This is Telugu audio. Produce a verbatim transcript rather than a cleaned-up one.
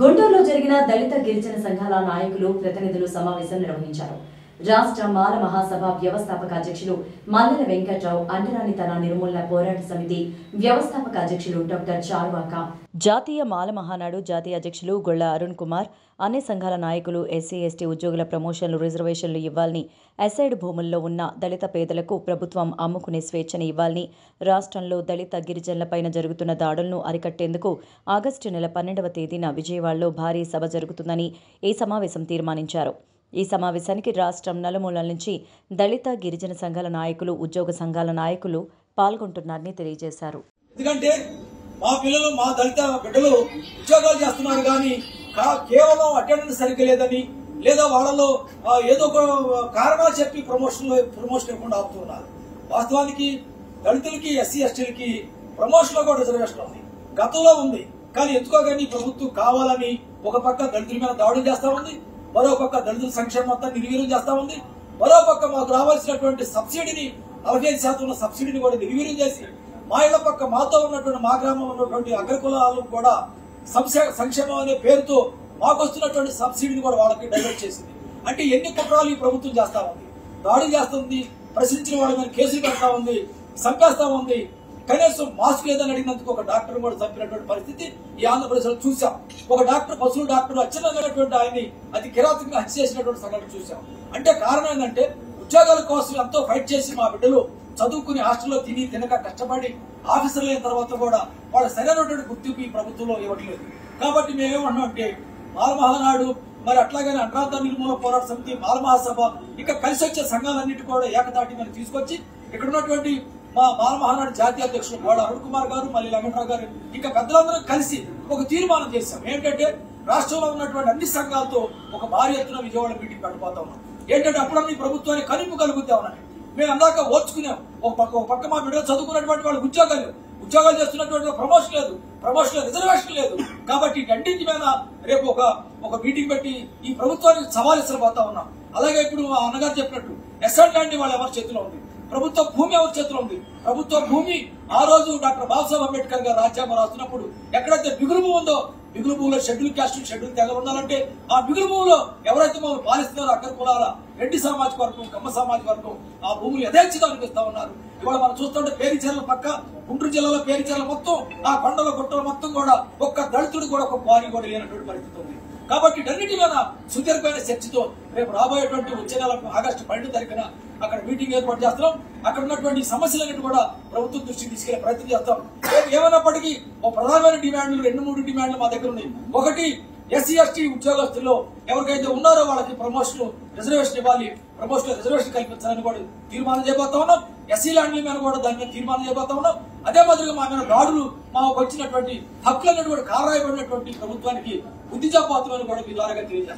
గుంటూరులో జరిగిన దళిత గిరిజన సంఘాల నాయకులు ప్రతినిధులు సమావేశం నిర్వహించారు. రాష్ట్ర మాల మహాసభ వ్యవస్థాపక అధ్యక్షులు మల్లెల వెంకటరావు, అండరానితన నిర్మూలన పోరాట సమితి వ్యవస్థాపక అధ్యక్షులు డాక్టర్ చార్వాక, జాతీయ మాల మహానాడు జాతీయ అధ్యక్షులు గొళ్ళ అరుణ్ కుమార్, అన్ని సంఘాల నాయకులు ఎస్సీ ఎస్టీ ఉద్యోగుల ప్రమోషన్లు రిజర్వేషన్లు ఇవ్వాలని, ఎసైడ్ భూముల్లో ఉన్న దళిత పేదలకు ప్రభుత్వం అమ్ముకునే స్వేచ్ఛను ఇవ్వాలని, రాష్ట్రంలో దళిత గిరిజనులపైన జరుగుతున్న దాడులను అరికట్టేందుకు ఆగస్టు నెల పన్నెండవ తేదీన విజయవాడలో భారీ సభ జరుగుతుందని ఈ సమావేశం తీర్మానించారు. ఈ సమావేశానికి రాష్ట్రం నలుమూలల నుంచి దళిత గిరిజన సంఘాల నాయకులు, ఉద్యోగ సంఘాల నాయకులు పాల్గొంటున్నారని తెలియజేశారు. ఎందుకంటే మా పిల్లలు, మా దళిత బిడ్డలు ఉద్యోగాలు చేస్తున్నారు కానీ కేవలం అటెండెన్స్ సరిగ్గా లేదని, లేదా వాళ్ళలో ఏదో ఒక కారణాలు చెప్పి ప్రమోషన్ ప్రమోషన్ ఇవ్వకుండా ఆపుతున్నారు. వాస్తవానికి దళితులకి, ఎస్సీ ఎస్టీలకి ప్రమోషన్ లో కూడా రిజర్వేషన్ ఉంది, గతంలో ఉంది. కానీ ఎందుకో కానీ ప్రభుత్వం కావాలని ఒక పక్క దళితుల మీద దాడులు చేస్తా ఉంది, మరో పక్క దళితుల సంక్షేమం అంతా నిర్వీర్యం చేస్తా ఉంది, మరో పక్క మాకు రావాల్సినటువంటి సబ్సిడీని, నలభై ఐదు శాతం ఉన్న సబ్సిడీని కూడా నిర్వీర్యం చేసి మా ఇళ్ల పక్క, మాతో ఉన్నటువంటి మా గ్రామంలో ఉన్నటువంటి అగ్రకులాలకు కూడా సంక్షేమం అనే పేరుతో మాకు వస్తున్నటువంటి సబ్సిడీని కూడా వాళ్ళకి డైవర్ట్ చేసింది. అంటే ఎన్ని కుట్రాలు ఈ ప్రభుత్వం చేస్తా ఉంది, దాడులు చేస్తుంది, ప్రశ్నించిన వాళ్ళ మీద కేసులు పెడతా ఉంది, సంపేస్తా ఉంది. కనీసం మాస్క్ లేదని అడిగినందుకు ఒక డాక్టర్ కూడా చంపినటువంటి పరిస్థితి ఈ ఆంధ్రప్రదేశ్ లో చూసాం. ఒక డాక్టర్, పశువుల డాక్టర్ అత్యున్నతమైనటువంటి ఆయన్ని అతి కిరాతకంగా హత్య చేసినటువంటి సంఘటన చూసాం. అంటే కారణం ఏంటంటే ఉద్యోగాల కోసం ఎంతో ఫైట్ చేసి మా బిడ్డలు చదువుకుని హాస్టల్లో తిని తినక కష్టపడి ఆఫీసర్లు అయిన తర్వాత కూడా వాళ్ళ సరైనటువంటి గుర్తింపు ఈ ప్రభుత్వంలో ఇవ్వట్లేదు. కాబట్టి మేమేమంటున్నాం అంటే మాల మహానాడు, మరి అట్లాగనే అక్రమ నిర్మూలన పోరాట సమితి, మాల మహాసభ, ఇక కలిసి వచ్చే సంఘాలన్నిటి కూడా ఏకతాటి మీద తీసుకొచ్చి ఇక్కడ ఉన్నటువంటి మా మాల మహానాడు జాతీయ అధ్యక్షులు గోడ అరుణ్ కుమార్ గారు, మళ్ళీ వెంకటరావు గారు, ఇంకా పెద్దలందరూ కలిసి ఒక తీర్మానం చేశాం. ఏంటంటే రాష్ట్రంలో ఉన్నటువంటి అన్ని సంఘాలతో ఒక భారీ ఎత్తున విజయవాడ మీటింగ్ పెట్టబోతా ఉన్నాం. ఏంటంటే అప్పుడన్నీ ప్రభుత్వాన్ని కనుపు కలుగుతామని మేము అందాక ఓర్చుకున్నాం. ఒక పక్క ఒక పక్క మా బిడ్డలు చదువుకున్నటువంటి వాళ్ళకి ఉద్యోగాలు, ఉద్యోగాలు చేస్తున్నటువంటి ప్రమోషన్ లేదు, ప్రమోషన్ రిజర్వేషన్ లేదు. కాబట్టి రెండింటి మీద రేపు ఒక ఒక మీటింగ్ పెట్టి ఈ ప్రభుత్వానికి సవాల్ ఇసరబోతా ఉన్నాం. అలాగే ఇప్పుడు మా అన్నగారు చెప్పినట్టు ఎస్ఎల్ లాంటి వాళ్ళ ఎవరి చేతిలో ఉంది, ప్రభుత్వ భూమి ఎవరి చేతిలో ఉంది. ప్రభుత్వ భూమి ఆ రోజు డాక్టర్ బాబాసాహెబ్ అంబేద్కర్ గారు రాజ్యాంగం రాస్తున్నప్పుడు ఎక్కడైతే బిగులు భూమి ఉందో, బిగులు భూమిలో షెడ్యూల్ క్యాస్ట్, షెడ్యూల్ తెగలు ఉండాలంటే ఆ బిగులు భూమిలో ఎవరైతే మమ్మల్ని పాలిస్తున్నారో అక్కడ కులాల రెడ్డి సామాజిక వర్గం, కమ్మ సామాజిక వర్గం ఆ భూములు యథేచ్ఛగా అనిపిస్తా ఉన్నారు. ఇవాళ మనం చూస్తుంటే పేరుచీరల పక్క, గుంటూరు జిల్లాలో పేరుచీరల మొత్తం, ఆ కొండల గుట్టల మొత్తం కూడా ఒక్క దళితుడు కూడా ఒక క్వారీ కూడా లేనటువంటి పరిస్థితి ఉంది. కాబట్టి అన్నిటి మీద సుదీర్ఘమైన చర్చతో రేపు రాబోయేటువంటి వచ్చే నెల ఆగస్టు పన్నెండు తారీఖున అక్కడ మీటింగ్ ఏర్పాటు చేస్తున్నాం. అక్కడ ఉన్నటువంటి సమస్యలన్నిటి కూడా ప్రభుత్వం దృష్టికి తీసుకెళ్లే ప్రయత్నం చేస్తాం. ఏమైనప్పటికీ ఒక ప్రధానమైన డిమాండ్లు, రెండు మూడు డిమాండ్లు మా దగ్గర ఉన్నాయి. ఒకటి, ఎస్సీ ఎస్టీ ఉద్యోగస్తుల్లో ఎవరికైతే ఉన్నారో వాళ్ళకి ప్రమోషన్ రిజర్వేషన్ ఇవ్వాలి, ప్రమోషన్ రిజర్వేషన్ కల్పించాలని కూడా తీర్మానం చేయబోతా ఉన్నాం. ఎస్సీ ల్యాండ్ల మీద కూడా దాని మీద తీర్మానం చేయబోతా ఉన్నాం. అదే మాదిరిగా మా మీద దాడులు, మాకు వచ్చినటువంటి హక్కులు అన్నటువంటి కారణమైనటువంటి ప్రభుత్వానికి బుద్ధి చెప్పబోతామని కూడా మీ ద్వారా తెలియజేస్తాం.